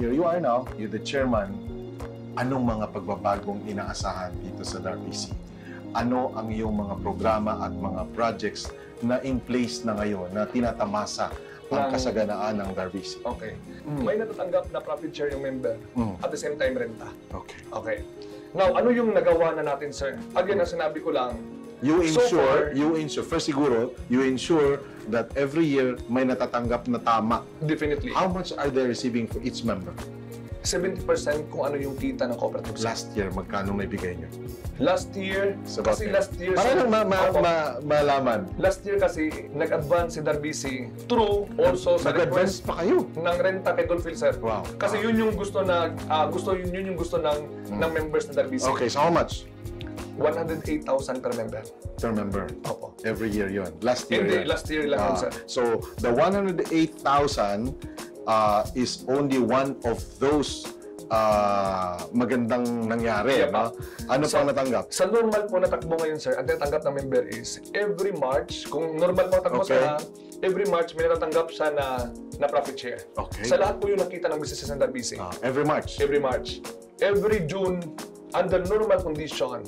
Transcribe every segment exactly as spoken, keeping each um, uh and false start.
Here you are now, you're the chairman. Anong mga pagbabagong inaasahan dito sa Darbisi? Ano ang iyong mga programa at mga projects na in place na ngayon na tinatamasa ang kasaganaan ng Darbisi? Okay. Mm. May natatanggap na profit share yung member. Mm. At the same time, renta. Okay. Okay. Now, ano yung nagawa na natin, sir? Again, ang sinabi ko lang, you ensure, so far, you ensure, first siguro, you ensure that every year may natatanggap na tama. Definitely. How much are they receiving for each member? seventy percent kung ano yung kita ng cooperative. Last year, magkano may bigay nyo? Last year, so, kasi okay. last year... Para lang ma ma ma malaman. Last year kasi, nag-advance si Darbisi through also sa request pa kayo ng renta kay Dolefil, sir. Wow. Kasi wow. yun yung gusto na uh, gusto yun, yun yung gusto ng, hmm. ng members ng Darbisi. Okay, so how much? one hundred eight thousand per member. Per member. Opo. Every year yun. Last year Hindi, yun. last year lang uh, yun, sir. So, the one hundred eight thousand... Uh, is only one of those uh, magandang nangyari. Yeah, no? Ano so, pang natanggap? Sa normal po natakbo ngayon, sir, ang natanggap ng member is every March, kung normal po natakbo okay. siya, every March may natanggap siya na, na profit share. Okay. Sa lahat po yung nakita ng businesses ng Darbisi. Uh, every March? Every March. Every June, under normal condition,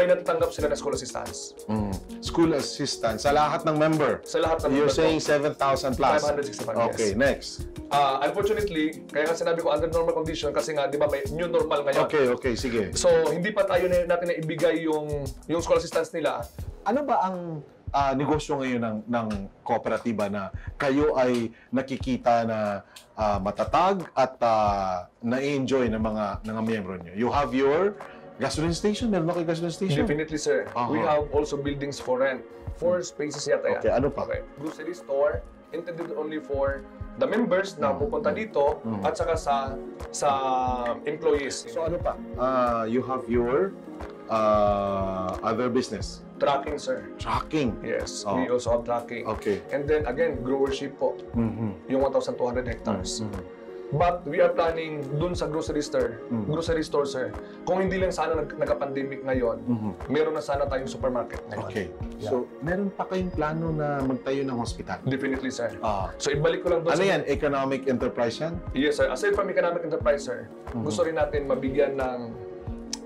may natatanggap sila na school assistance. Mm. School assistance sa lahat ng member. Sa lahat ng You're member. You're saying seven thousand plus. five hundred sixty-five, okay, yes. Next. Uh, unfortunately, kaya nga sinabi ko under normal condition kasi nga, di ba, may new normal ngayon. Okay, okay, sige. So, hindi pa tayo na, natin na ibigay yung, yung school assistance nila. Ano ba ang uh, negosyo ngayon ng, ng kooperatiba na kayo ay nakikita na uh, matatag at uh, na-enjoy ng mga, ng mga miyembro nyo? You have your... Gasoline station, meron kayo gasoline station? Definitely, sir. Uh-huh. We have also buildings for rent. Four spaces yata yan. Okay, ano pa? Okay. Grocery store, intended only for the members na pupunta dito mm-hmm. at saka sa, sa employees. So ano pa? Uh, you have your uh, other business? Tracking, sir. Tracking? Yes, oh. we also have tracking. Okay. And then again, growership po. Mm-hmm. Yung one thousand two hundred hectares. Mm-hmm. But we are planning dun sa grocery store, mm. grocery store, sir. Kung hindi lang sana nag nagka-pandemic ngayon, mm -hmm. meron na sana tayong supermarket ngayon. Okay. Yeah. So, meron pa kayong plano na magtayo ng hospital? Definitely, sir. Uh, so, ibalik ko lang dun ano sa... Ano yan? Economic enterprise yan? Yes, sir. Aside from economic enterprise, sir, mm -hmm. gusto rin natin mabigyan ng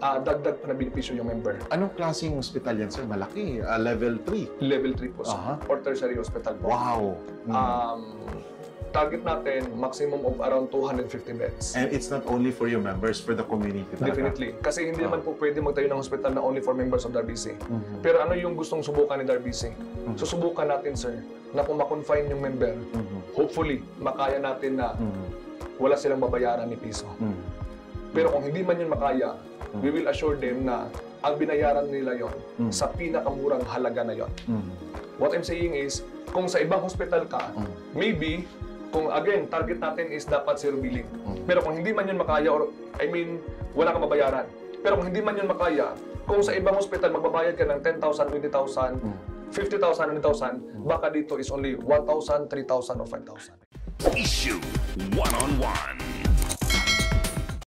uh, dagdag pa na benepisyo yung member. Anong klaseng hospital yan, sir? Malaki. Uh, level three? Level three po, sir. Uh -huh. Or tertiary hospital po. Wow. Mm. Um... target natin, maximum of around two hundred fifty beds. And it's not only for your members, for the community. Definitely. Talaga. Kasi hindi oh. naman po pwede magtayo ng hospital na only for members of Darbisi. Mm-hmm. Pero ano yung gustong subukan ni Darbisi? Mm-hmm. So, subukan natin, sir, na kung makonfine yung member, mm-hmm. hopefully, makaya natin na mm-hmm. wala silang babayaran ni piso. Mm-hmm. Pero kung hindi man yun makaya, mm-hmm. we will assure them na ang binayaran nila yon mm-hmm. sa pinakamurang halaga na yon. Mm-hmm. What I'm saying is, kung sa ibang hospital ka, mm-hmm. maybe, kung again, target natin is dapat zero billing. Mm. Pero kung hindi man yun makaya, or I mean, wala kang mabayaran. Pero kung hindi man yun makaya, kung sa ibang hospital magbabayad ka ng ten thousand, twenty thousand, mm. fifty thousand, one hundred thousand, mm. baka dito is only one thousand, three thousand, or five thousand. Issue one on one.